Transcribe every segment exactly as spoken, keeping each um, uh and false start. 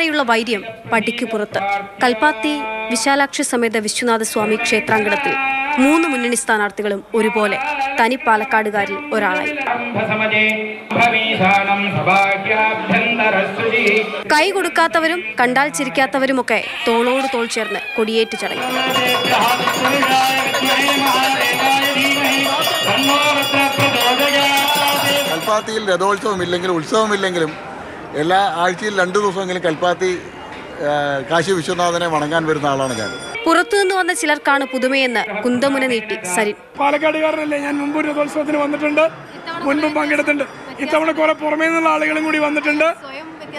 വരെയുള്ള വൈര്യം പടിക്ക് പുറത്ത് കൽപ്പാത്തി വിശാലാക്ഷി സമേത വിശ്വനാഥ സ്വാമി ക്ഷേത്രാങ്കണത്തിൽ മൂന്ന് മുന്നണി സ്ഥാനാർത്ഥികളും ഒരുപോലെ തനി പാലക്കാടുകാരിൽ ഒരാളായി. കൈ കൊടുക്കാത്തവരും കണ്ടാൽ ചിരിക്കാത്തവരുമൊക്കെ തോളോട് തോൾ ചേർന്ന് കൊടിയേറ്റ് ചടങ്ങി. കൽപ്പാത്തിയിൽ രഥോത്സവമില്ലെങ്കിലും ഉത്സവമില്ലെങ്കിലും എല്ലാ ആഴ്ചയിൽ രണ്ടു ദിവസമെങ്കിലും കൽപ്പാത്തി കാശി വിശ്വനാഥനെ വണങ്ങാൻ വരുന്ന ആളാണ് ഞാൻ. പുറത്തുനിന്ന് വന്ന ചിലർക്കാണ് പുതുമയെന്ന് കുന്തമുന നീട്ടി സരിൻ. പാലക്കാടുകാരനല്ലേ, ഞാൻ മുമ്പ് ഒരു രഥോത്സവത്തിന് വന്നിട്ടുണ്ട്, മുൻപും പങ്കെടുത്തിട്ടുണ്ട്, ഇത്തവണ കുറെ പുറമേ നിന്നുള്ള ആളുകളും കൂടി വന്നിട്ടുണ്ട്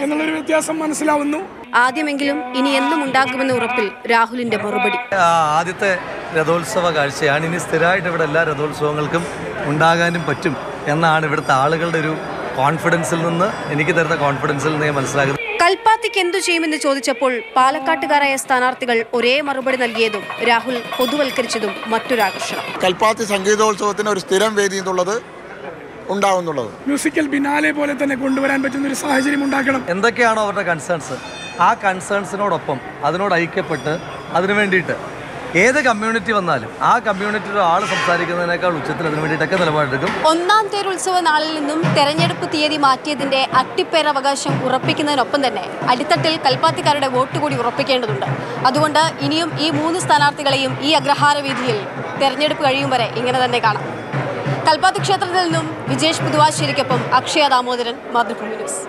എന്നുള്ളൊരു വ്യത്യാസം മനസ്സിലാവുന്നു. ആദ്യമെങ്കിലും ഇനി എന്നും ഉണ്ടാകുമെന്ന ഉറപ്പിൽ രാഹുലിന്റെ മറുപടി. ആദ്യത്തെ രഥോത്സവ കാഴ്ചയാണ്, ഇനി സ്ഥിരമായിട്ട് ഇവിടെ എല്ലാ രഥോത്സവങ്ങൾക്കും ഉണ്ടാകാനും പറ്റും എന്നാണ് ഇവിടുത്തെ ആളുകളുടെ ഒരു കോൺഫിഡൻസിൽ നിന്ന് എനിക്ക് തരുന്ന കോൺഫിഡൻസിൽ നിന്ന് മനസ്സിലാക്കുന്നത്. കൽപ്പാത്തിക്ക് എന്തു ചെയ്യുമെന്ന് ചോദിച്ചപ്പോൾ പാലക്കാട്ടുകാരായ സ്ഥാനാർത്ഥികൾ ഒരേ മറുപടി നൽകിയതും രാഹുൽ പൊതുവൽക്കരിച്ചതും മറ്റൊരാകർഷണം. കൽപ്പാത്തി സംഗീതോത്സവത്തിന് ഒരു സ്ഥിരം വേദി എന്നുള്ളത് ഉണ്ടാവുന്നുള്ളത്, മ്യൂസിക്കൽ ബിനാലെ പോലെ തന്നെ കൊണ്ടുവരാൻ പറ്റുന്ന ഒരു സാഹചര്യം ഉണ്ടാക്കണം. എന്തൊക്കെയാണോ അവരുടെ കൺസേൺസ്, ആ കൺസേൺസിനോടൊപ്പം അതിനോട് ഐക്യപ്പെട്ട് അതിനു വേണ്ടിയിട്ട് ഏത് കമ്മ്യൂണിറ്റി വന്നാലും ആ കമ്മ്യൂണിറ്റിയുടെ ആൾ സംസാരിക്കുന്നതിനേക്കാൾ ഉച്ചത്തിൽ അതിനു വേണ്ടിയിട്ടൊക്കെ നിലപാടെടുക്കും. ഒന്നാം തേരുത്സവ നാളിൽ നിന്നും തെരഞ്ഞെടുപ്പ് തീയതി മാറ്റിയതിന്റെ അട്ടിപ്പേരവകാശം ഉറപ്പിക്കുന്നതിനൊപ്പം തന്നെ അടിത്തട്ടിൽ കൽപ്പാത്തിക്കാരുടെ വോട്ട് കൂടി ഉറപ്പിക്കേണ്ടതുണ്ട്. അതുകൊണ്ട് ഇനിയും ഈ മൂന്ന് സ്ഥാനാർത്ഥികളെയും ഈ അഗ്രഹാര വീതിയിൽ തെരഞ്ഞെടുപ്പ് കഴിയും വരെ ഇങ്ങനെ തന്നെ കാണാം. കൽപ്പാത്തി ക്ഷേത്രത്തിൽ നിന്നും വിജേഷ് പുതുവാശ്ശേരിക്കൊപ്പം അക്ഷയ ദാമോദരൻ, മാതൃഭൂമി ന്യൂസ്.